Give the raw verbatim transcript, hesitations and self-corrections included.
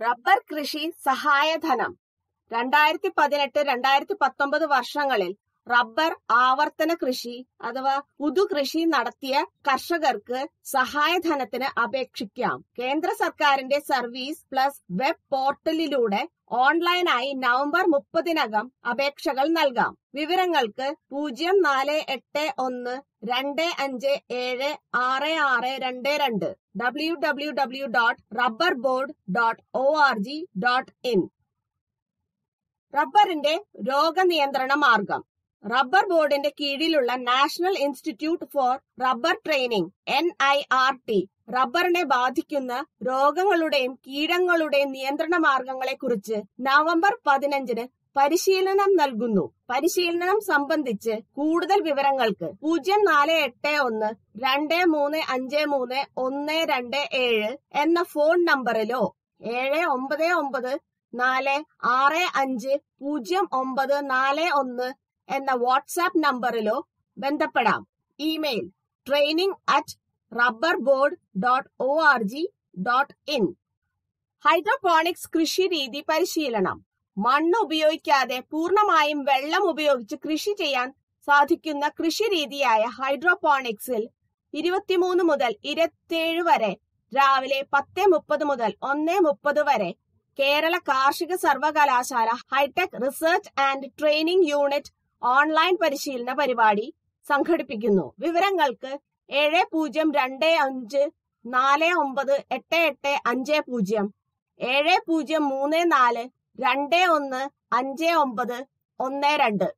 Rubber Krishi Sahayadhanam. twenty eighteen twenty nineteen വർഷങ്ങളിൽ rubber ആവർത്തന കൃഷി അഥവാ പുതുകൃഷി നടത്തിയ കർഷകർക്ക് സഹായധനത്തിന് അപേക്ഷിക്കാം. കേന്ദ്ര സർക്കാരിന്റെ സർവീസ് പ്ലസ് വെബ് പോർട്ടലിലൂടെ ഓൺലൈനായി നവംബർ മുപ്പതിനകം അപേക്ഷകൾ നൽകാം. വിവരങ്ങൾക്ക് പൂജ്യം നാല് എട്ട് ഒന്ന് രണ്ട് അഞ്ച് ഏഴ് ആറ് ആറ് രണ്ട് രണ്ട് W W W dot rubber board dot O R G dot in. റബ്ബറിന്റെ രോഗനിയന്ത്രണ മാർഗം. റബ്ബർ ബോർഡിന്റെ കീഴിലുള്ള national institute for rubber training N I R T റബ്ബറിനെ ബാധിക്കുന്ന രോഗങ്ങളുടെയും കീടങ്ങളുടെയും നിയന്ത്രണ മാർഗങ്ങളെക്കുറിച്ച് നവംബർ പതിനഞ്ചിന് പരിശീലനം നൽകുന്നു. പരിശീലനം സംബന്ധിച്ച് കൂടുതൽ വിവരങ്ങൾക്ക് പൂജ്യം നാല് എട്ട് ഒന്ന് രണ്ട് മൂന്ന് അഞ്ച് മൂന്ന് ഒന്ന് രണ്ട് ഏഴ് എന്ന ഫോൺ നമ്പറിലോ ഏഴ് ഒമ്പത് ഒമ്പത് നാല് ആറ് അഞ്ച് പൂജ്യം ഒമ്പത് നാല് ഒന്ന് എന്ന വാട്സ്ആപ്പ് നമ്പറിലോ ബന്ധപ്പെടാം. Email training at rubber board dot O R G dot in. Hydroponics കൃഷി രീതി പരിശീലനം. മണ്ണ് ഉപയോഗിക്കാതെ പൂർണ്ണമായും വെള്ളം ഉപയോഗിച്ച് കൃഷി ചെയ്യാൻ സാധിക്കുന്ന കൃഷി രീതിയായ ഹൈഡ്രോപോണിക്സിൽ ഇരുപത്തിമൂന്ന് മുതൽ ഇരുപത്തിയേഴ് വരെ രാവിലെ പത്ത് മുപ്പത് മുതൽ ഒന്ന് മുപ്പത് വരെ കേരള കാർഷിക സർവകലാശാല hi tech research and training unit online പരിശീലന പരിപാടി സംഘടിപ്പിക്കുന്നു. വിവരങ്ങൾക്ക് ഏഴ് പൂജ്യം രണ്ട് അഞ്ച് നാല് ഒമ്പത് എട്ട് എട്ട് അഞ്ച് പൂജ്യം ഏഴ് പൂജ്യം മൂന്ന് നാല് രണ്ട് ഒന്ന് അഞ്ച് ഒമ്പത് ഒന്ന് രണ്ട്